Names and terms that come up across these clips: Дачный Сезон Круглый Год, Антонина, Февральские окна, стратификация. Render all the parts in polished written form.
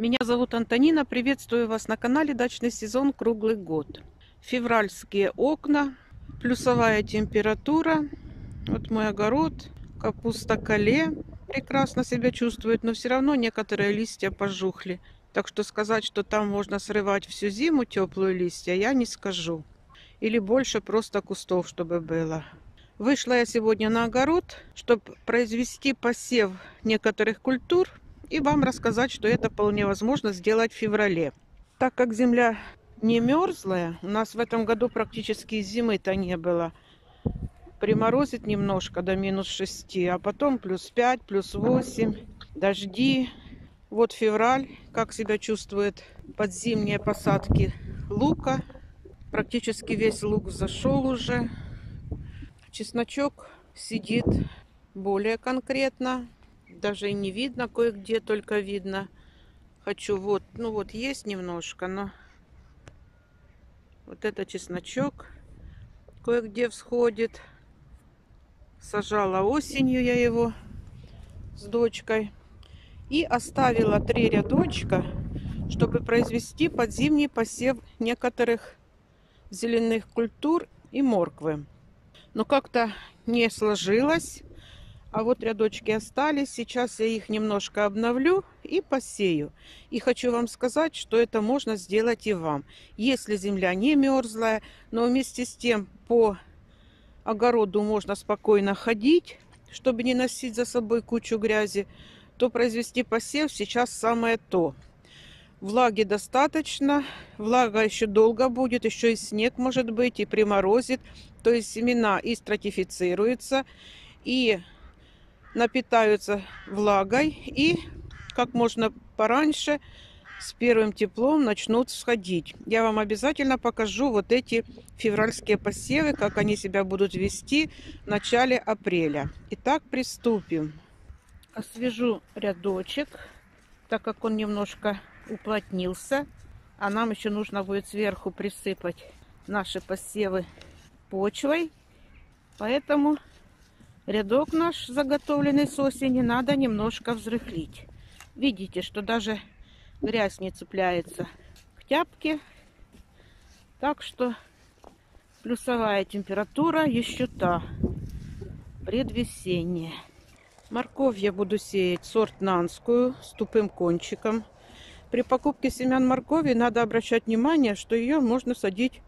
Меня зовут Антонина. Приветствую вас на канале Дачный сезон круглый год. Февральские окна, плюсовая температура. Вот мой огород. Капуста кале прекрасно себя чувствует, но все равно некоторые листья пожухли. Так что сказать, что там можно срывать всю зиму теплые листья, я не скажу. Или больше просто кустов, чтобы было. Вышла я сегодня на огород, чтобы произвести посев некоторых культур и вам рассказать, что это вполне возможно сделать в феврале. Так как земля не мерзлая, у нас в этом году практически зимы-то не было. Приморозит немножко до -6, а потом +5, +8, дожди. Вот февраль, как себя чувствуют подзимние посадки лука. Практически весь лук зашел уже. Чесночок сидит более конкретно. Даже и не видно кое-где, только видно. Хочу вот, ну вот есть немножко, но вот это чесночок кое-где всходит. Сажала осенью я его с дочкой. И оставила 3 рядочка, чтобы произвести подзимний посев некоторых зеленых культур и морквы. Но как-то не сложилось. А вот рядочки остались. Сейчас я их немножко обновлю и посею. И хочу вам сказать, что это можно сделать и вам. Если земля не мерзлая, но вместе с тем по огороду можно спокойно ходить, чтобы не носить за собой кучу грязи, то произвести посев сейчас самое то. Влаги достаточно, влага еще долго будет, еще и снег может быть, и приморозит. То есть семена и стратифицируются, и напитаются влагой, и как можно пораньше с первым теплом начнут всходить. Я вам обязательно покажу вот эти февральские посевы, как они себя будут вести в начале апреля. Итак, приступим. Освежу рядочек, так как он немножко уплотнился, а нам еще нужно будет сверху присыпать наши посевы почвой, поэтому рядок наш, заготовленный с осени, надо немножко взрыхлить. Видите, что даже грязь не цепляется к тяпке, так что плюсовая температура еще та, предвесенняя. Морковь я буду сеять сорт нанскую с тупым кончиком. При покупке семян моркови надо обращать внимание, что ее можно садить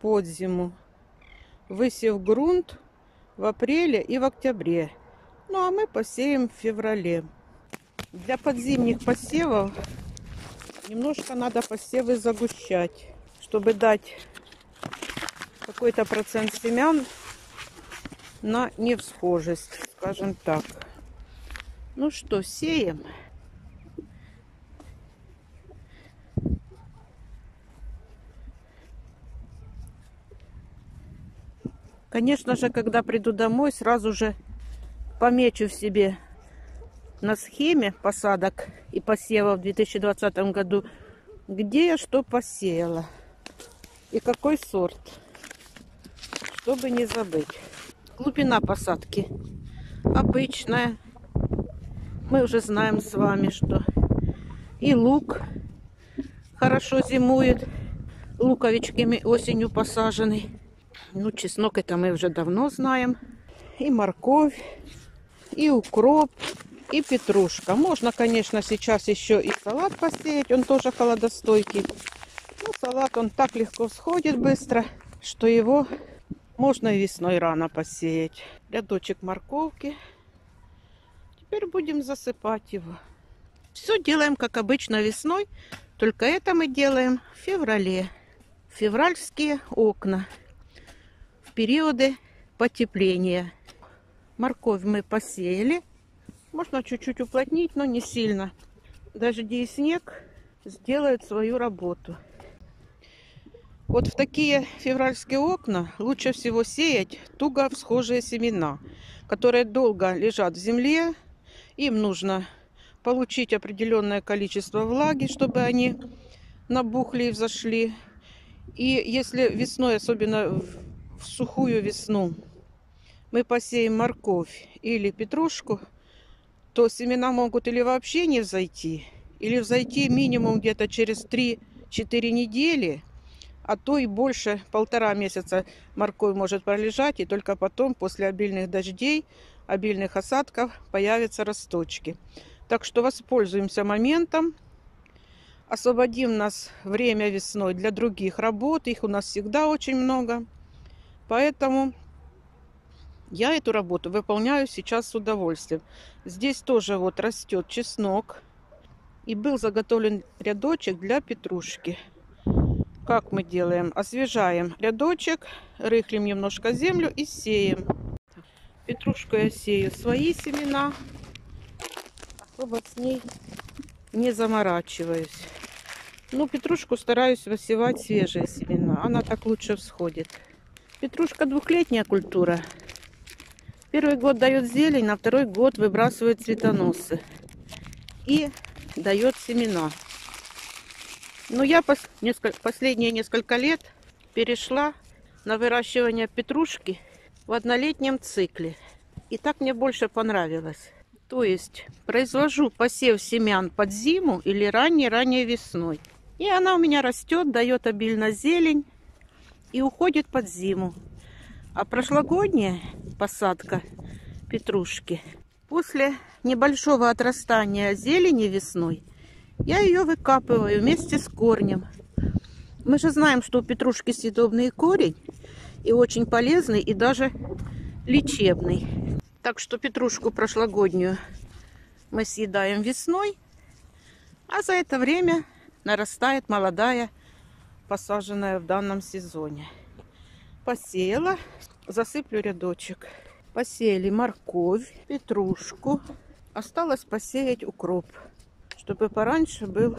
под зиму, высев грунт в апреле и в октябре. Ну а мы посеем в феврале. Для подзимних посевов немножко надо посевы загущать, чтобы дать какой-то процент семян на невсхожесть, скажем так. Ну что, сеем. Конечно же, когда приду домой, сразу же помечу в себе на схеме посадок и посевов в 2020 году, где я что посеяла и какой сорт, чтобы не забыть. Глубина посадки обычная. Мы уже знаем с вами, что и лук хорошо зимует, луковичками осенью посаженный. Ну, чеснок это мы уже давно знаем. И морковь, и укроп, и петрушка. Можно, конечно, сейчас еще и салат посеять. Он тоже холодостойкий. Но салат, он так легко всходит быстро, что его можно и весной рано посеять. Рядочек морковки. Теперь будем засыпать его. Все делаем, как обычно, весной. Только это мы делаем в феврале. Февральские окна. Периоды потепления. Морковь мы посеяли. Можно чуть-чуть уплотнить, но не сильно. Дожди и снег сделают свою работу. Вот в такие февральские окна лучше всего сеять туго всхожие семена, которые долго лежат в земле. Им нужно получить определенное количество влаги, чтобы они набухли и взошли. И если весной, особенно в сухую весну, мы посеем морковь или петрушку, то семена могут или вообще не взойти, или взойти минимум где-то через 3-4 недели, а то и больше, 1,5 месяца морковь может пролежать, и только потом, после обильных дождей, обильных осадков, появятся росточки. Так что воспользуемся моментом, освободим нас время весной для других работ, их у нас всегда очень много, поэтому я эту работу выполняю сейчас с удовольствием. Здесь тоже вот растет чеснок, и был заготовлен рядочек для петрушки. Как мы делаем? Освежаем рядочек, рыхлим немножко землю и сеем. Петрушку я сею свои семена, особо с ней не заморачиваюсь. Но петрушку стараюсь высевать свежие семена, она так лучше всходит. Петрушка двухлетняя культура. Первый год дает зелень, на второй год выбрасывает цветоносы и дает семена. Но я последние несколько лет перешла на выращивание петрушки в однолетнем цикле. И так мне больше понравилось. То есть произвожу посев семян под зиму или ранней весной. И она у меня растет, дает обильно зелень и уходит под зиму. А прошлогодняя посадка петрушки, после небольшого отрастания зелени весной, я ее выкапываю вместе с корнем. Мы же знаем, что у петрушки съедобный корень, и очень полезный, и даже лечебный. Так что петрушку прошлогоднюю мы съедаем весной, а за это время нарастает молодая, посаженная в данном сезоне. Посеяла, засыплю рядочек. Посеяли морковь, петрушку. Осталось посеять укроп, чтобы пораньше был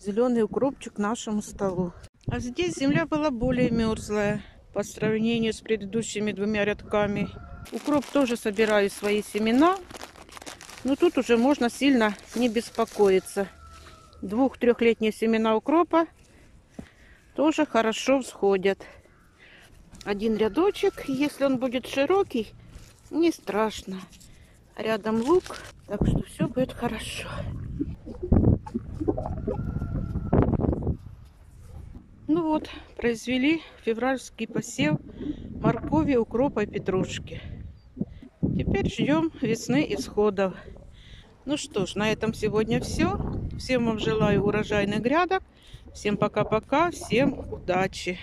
зеленый укропчик к нашему столу. А здесь земля была более мерзлая по сравнению с предыдущими двумя рядками. Укроп тоже собираю свои семена, но тут уже можно сильно не беспокоиться. 2-3-летние семена укропа тоже хорошо всходят. Один рядочек, если он будет широкий, не страшно. Рядом лук, так что все будет хорошо. Ну вот, произвели февральский посев моркови, укропа и петрушки. Теперь ждем весны исходов. Ну что ж, на этом сегодня все. Всем вам желаю урожайных грядок. Всем пока-пока, всем удачи.